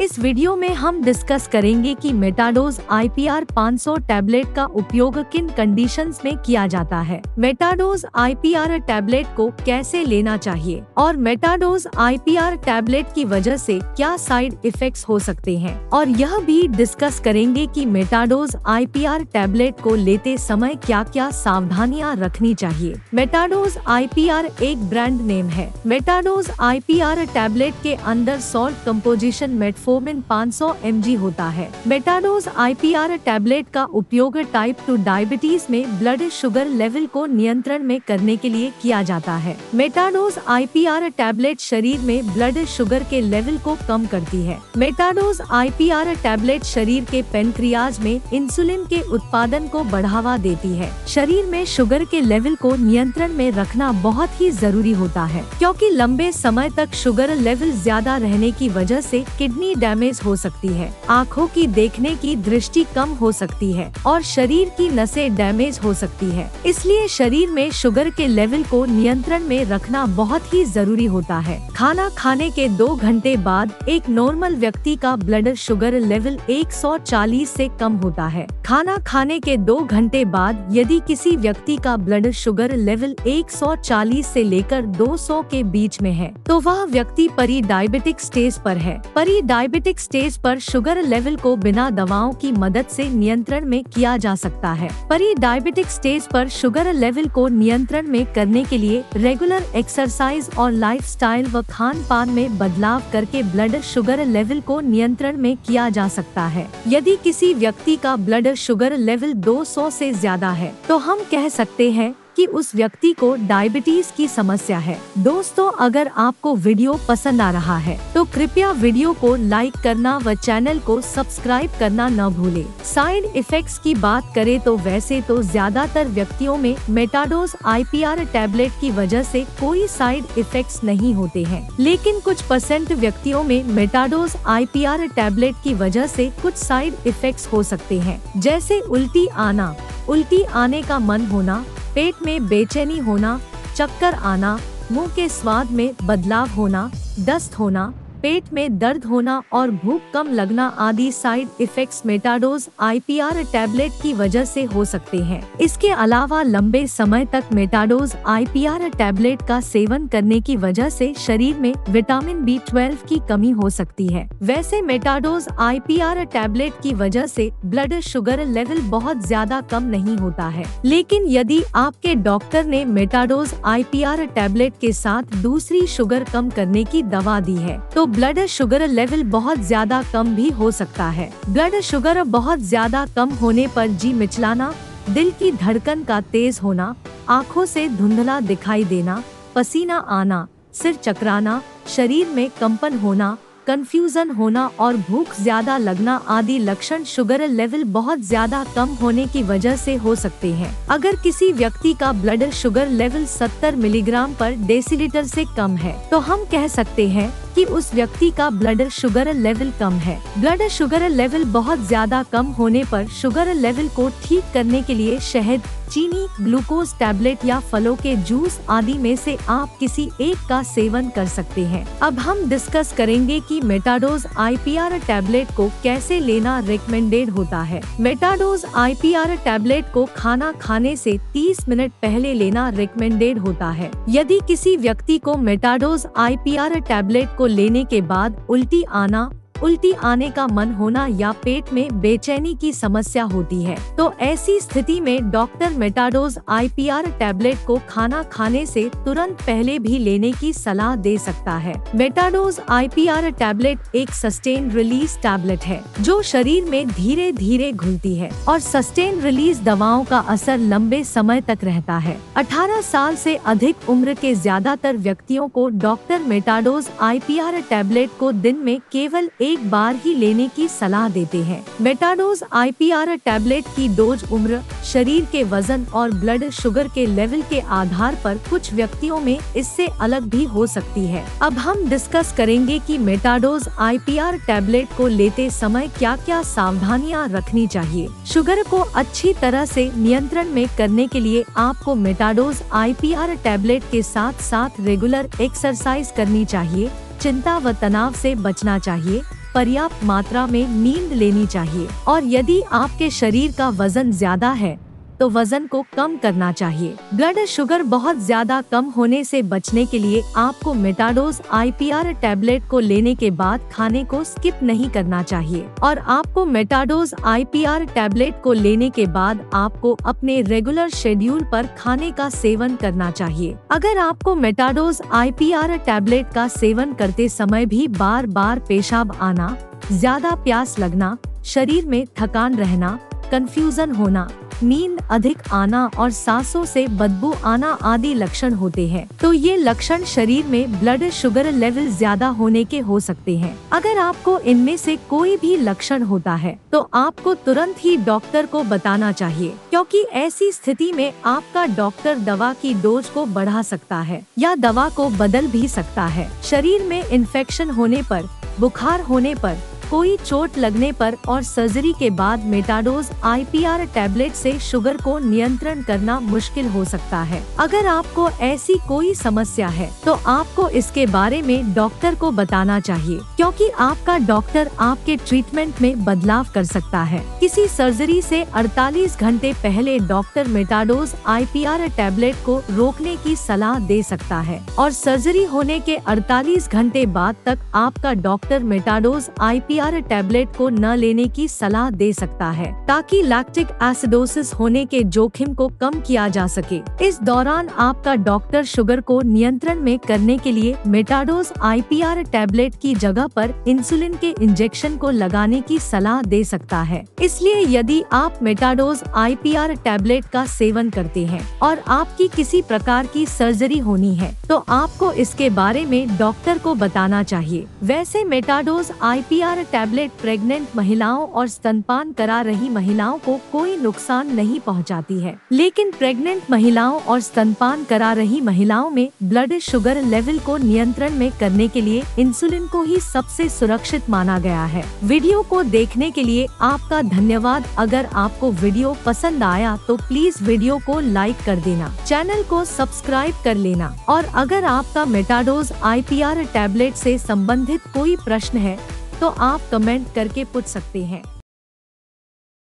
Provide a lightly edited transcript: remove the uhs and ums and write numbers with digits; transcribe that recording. इस वीडियो में हम डिस्कस करेंगे कि मेटाडोज आईपीआर 500 टैबलेट का उपयोग किन कंडीशंस में किया जाता है, मेटाडोज आईपीआर टैबलेट को कैसे लेना चाहिए और मेटाडोज आईपीआर टैबलेट की वजह से क्या साइड इफेक्ट्स हो सकते हैं। और यह भी डिस्कस करेंगे कि मेटाडोज आईपीआर टैबलेट को लेते समय क्या क्या सावधानियाँ रखनी चाहिए। मेटाडोज आईपीआर एक ब्रांड नेम है। मेटाडोज आईपीआर टैबलेट के अंदर सॉल्ट कंपोजिशन मेटफो 500 mg होता है। मेटाडोज आईपीआर टैबलेट का उपयोग टाइप 2 डायबिटीज में ब्लड शुगर लेवल को नियंत्रण में करने के लिए किया जाता है। मेटाडोज आईपीआर टैबलेट शरीर में ब्लड शुगर के लेवल को कम करती है। मेटाडोज आईपीआर टैबलेट शरीर के पेनक्रियाज में इंसुलिन के उत्पादन को बढ़ावा देती है। शरीर में शुगर के लेवल को नियंत्रण में रखना बहुत ही जरूरी होता है, क्योंकि लंबे समय तक शुगर लेवल ज्यादा रहने की वजह से किडनी डैमेज हो सकती है, आँखों की देखने की दृष्टि कम हो सकती है और शरीर की नसें डैमेज हो सकती है। इसलिए शरीर में शुगर के लेवल को नियंत्रण में रखना बहुत ही जरूरी होता है। खाना खाने के 2 घंटे बाद एक नॉर्मल व्यक्ति का ब्लड शुगर लेवल 140 से कम होता है। खाना खाने के 2 घंटे बाद यदि किसी व्यक्ति का ब्लड शुगर लेवल 140 से लेकर 200 के बीच में है तो वह व्यक्ति परी डायबिटिक स्टेज पर है। परी डायबिटिक स्टेज पर शुगर लेवल को बिना दवाओं की मदद से नियंत्रण में किया जा सकता है। परी डायबिटिक स्टेज पर शुगर लेवल को नियंत्रण में करने के लिए रेगुलर एक्सरसाइज और लाइफस्टाइल व खान पान में बदलाव करके ब्लड शुगर लेवल को नियंत्रण में किया जा सकता है। यदि किसी व्यक्ति का ब्लड शुगर लेवल 200 से ज्यादा है तो हम कह सकते हैं कि उस व्यक्ति को डायबिटीज की समस्या है। दोस्तों, अगर आपको वीडियो पसंद आ रहा है तो कृपया वीडियो को लाइक करना व चैनल को सब्सक्राइब करना न भूलें। साइड इफेक्ट्स की बात करें तो वैसे तो ज्यादातर व्यक्तियों में मेटाडोज आईपीआर टैबलेट की वजह से कोई साइड इफेक्ट्स नहीं होते हैं, लेकिन कुछ % व्यक्तियों में मेटाडोज आईपीआर टैबलेट की वजह से कुछ साइड इफेक्ट्स हो सकते हैं, जैसे उल्टी आना, उल्टी आने का मन होना, पेट में बेचैनी होना, चक्कर आना, मुंह के स्वाद में बदलाव होना, दस्त होना, पेट में दर्द होना और भूख कम लगना आदि side effects Metadoz IPR tablet की वजह से हो सकते हैं। इसके अलावा लंबे समय तक मेटाडोज आईपीआर टैबलेट का सेवन करने की वजह से शरीर में विटामिन B12 की कमी हो सकती है। वैसे मेटाडोज आईपीआर टैबलेट की वजह से ब्लड शुगर लेवल बहुत ज्यादा कम नहीं होता है, लेकिन यदि आपके डॉक्टर ने मेटाडोज आईपीआर टैबलेट के साथ दूसरी शुगर कम करने की दवा दी है तो ब्लड शुगर लेवल बहुत ज्यादा कम भी हो सकता है। ब्लड शुगर बहुत ज्यादा कम होने पर जी मिचलाना, दिल की धड़कन का तेज होना, आँखों से धुंधला दिखाई देना, पसीना आना, सिर चकराना, शरीर में कंपन होना, कंफ्यूजन होना और भूख ज्यादा लगना आदि लक्षण शुगर लेवल बहुत ज्यादा कम होने की वजह से हो सकते हैं। अगर किसी व्यक्ति का blood sugar level 70 milligram per decilitre से कम है तो हम कह सकते हैं कि उस व्यक्ति का ब्लड शुगर लेवल कम है। ब्लड शुगर लेवल बहुत ज्यादा कम होने पर शुगर लेवल को ठीक करने के लिए शहद, चीनी, ग्लूकोज टैबलेट या फलों के जूस आदि में से आप किसी एक का सेवन कर सकते हैं। अब हम डिस्कस करेंगे कि मेटाडोज आईपीआर टैबलेट को कैसे लेना रिकमेंडेड होता है। मेटाडोज आईपीआर टैबलेट को खाना खाने से 30 मिनट पहले लेना रिकमेंडेड होता है। यदि किसी व्यक्ति को मेटाडोज आईपीआर टैबलेट को लेने के बाद उल्टी आना, उल्टी आने का मन होना या पेट में बेचैनी की समस्या होती है तो ऐसी स्थिति में डॉक्टर मेटाडोज आईपीआर टैबलेट को खाना खाने से तुरंत पहले भी लेने की सलाह दे सकता है। मेटाडोज आईपीआर टैबलेट एक सस्टेन रिलीज टैबलेट है जो शरीर में धीरे धीरे घुलती है और सस्टेन रिलीज दवाओं का असर लंबे समय तक रहता है। 18 साल से अधिक उम्र के ज्यादातर व्यक्तियों को डॉक्टर मेटाडोज आईपीआर टैबलेट को दिन में केवल एक बार ही लेने की सलाह देते हैं। मेटाडोज आईपीआर टैबलेट की डोज उम्र, शरीर के वजन और ब्लड शुगर के लेवल के आधार पर कुछ व्यक्तियों में इससे अलग भी हो सकती है। अब हम डिस्कस करेंगे कि मेटाडोज आईपीआर टैबलेट को लेते समय क्या क्या सावधानियां रखनी चाहिए। शुगर को अच्छी तरह से नियंत्रण में करने के लिए आपको मेटाडोज आईपीआर टैबलेट के साथ साथ रेगुलर एक्सरसाइज करनी चाहिए, चिंता व तनाव से बचना चाहिए, पर्याप्त मात्रा में नींद लेनी चाहिए और यदि आपके शरीर का वजन ज्यादा है तो वजन को कम करना चाहिए। ब्लड शुगर बहुत ज्यादा कम होने से बचने के लिए आपको मेटाडोज आईपीआर टैबलेट को लेने के बाद खाने को स्किप नहीं करना चाहिए और आपको मेटाडोज आईपीआर टैबलेट को लेने के बाद आपको अपने रेगुलर शेड्यूल पर खाने का सेवन करना चाहिए। अगर आपको मेटाडोज आईपीआर टैबलेट का सेवन करते समय भी बार बार पेशाब आना, ज्यादा प्यास लगना, शरीर में थकान रहना, कंफ्यूजन होना, नींद अधिक आना और सांसों से बदबू आना आदि लक्षण होते हैं तो ये लक्षण शरीर में ब्लड शुगर लेवल ज्यादा होने के हो सकते हैं। अगर आपको इनमें से कोई भी लक्षण होता है तो आपको तुरंत ही डॉक्टर को बताना चाहिए क्योंकि ऐसी स्थिति में आपका डॉक्टर दवा की डोज को बढ़ा सकता है या दवा को बदल भी सकता है। शरीर में इन्फेक्शन होने पर, बुखार होने पर, कोई चोट लगने पर और सर्जरी के बाद मेटाडोज आईपीआर टैबलेट से शुगर को नियंत्रण करना मुश्किल हो सकता है। अगर आपको ऐसी कोई समस्या है तो आपको इसके बारे में डॉक्टर को बताना चाहिए क्योंकि आपका डॉक्टर आपके ट्रीटमेंट में बदलाव कर सकता है। किसी सर्जरी से 48 घंटे पहले डॉक्टर मेटाडोज आईपीआर टैबलेट को रोकने की सलाह दे सकता है और सर्जरी होने के 48 घंटे बाद तक आपका डॉक्टर मेटाडोज आईपीआर टैबलेट को न लेने की सलाह दे सकता है ताकि लैक्टिक एसिडोसिस होने के जोखिम को कम किया जा सके। इस दौरान आपका डॉक्टर शुगर को नियंत्रण में करने के लिए मेटाडोज आईपीआर टैबलेट की जगह पर इंसुलिन के इंजेक्शन को लगाने की सलाह दे सकता है। इसलिए यदि आप मेटाडोज आईपीआर टैबलेट का सेवन करते हैं और आपकी किसी प्रकार की सर्जरी होनी है तो आपको इसके बारे में डॉक्टर को बताना चाहिए। वैसे मेटाडोज आईपीआर टैबलेट प्रेग्नेंट महिलाओं और स्तनपान करा रही महिलाओं को कोई नुकसान नहीं पहुंचाती है, लेकिन प्रेग्नेंट महिलाओं और स्तनपान करा रही महिलाओं में ब्लड शुगर लेवल को नियंत्रण में करने के लिए इंसुलिन को ही सबसे सुरक्षित माना गया है। वीडियो को देखने के लिए आपका धन्यवाद। अगर आपको वीडियो पसंद आया तो प्लीज वीडियो को लाइक कर देना, चैनल को सब्सक्राइब कर लेना और अगर आपका मेटाडोज आईपीआर टैबलेट से संबंधित कोई प्रश्न है तो आप कमेंट करके पूछ सकते हैं।